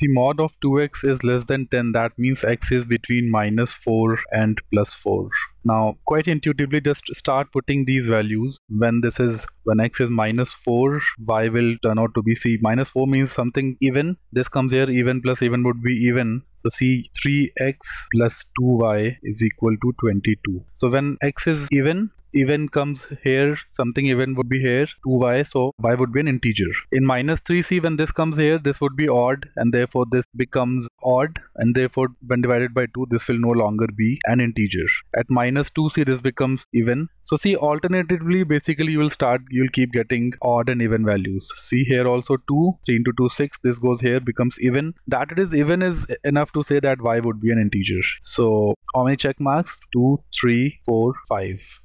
see mod of 2x is less than 10, that means x is between -4 and +4. Now quite intuitively, just start putting these values. When x is -4, y will turn out to be c. -4 means something even. This comes here, even plus even would be even. So see, 3x plus 2y is equal to 22. So when x is even comes here, something even would be here, 2y, so y would be an integer. In -3, see, when this comes here, this would be odd, and therefore this becomes odd, and therefore when divided by 2, this will no longer be an integer. At -2, see, this becomes even. So see, alternatively, basically you'll keep getting odd and even values. See here also 2, 3 into 2, 6, this goes here, becomes even. That it is even is enough to say that y would be an integer. So how many check marks? 2, 3, 4, 5.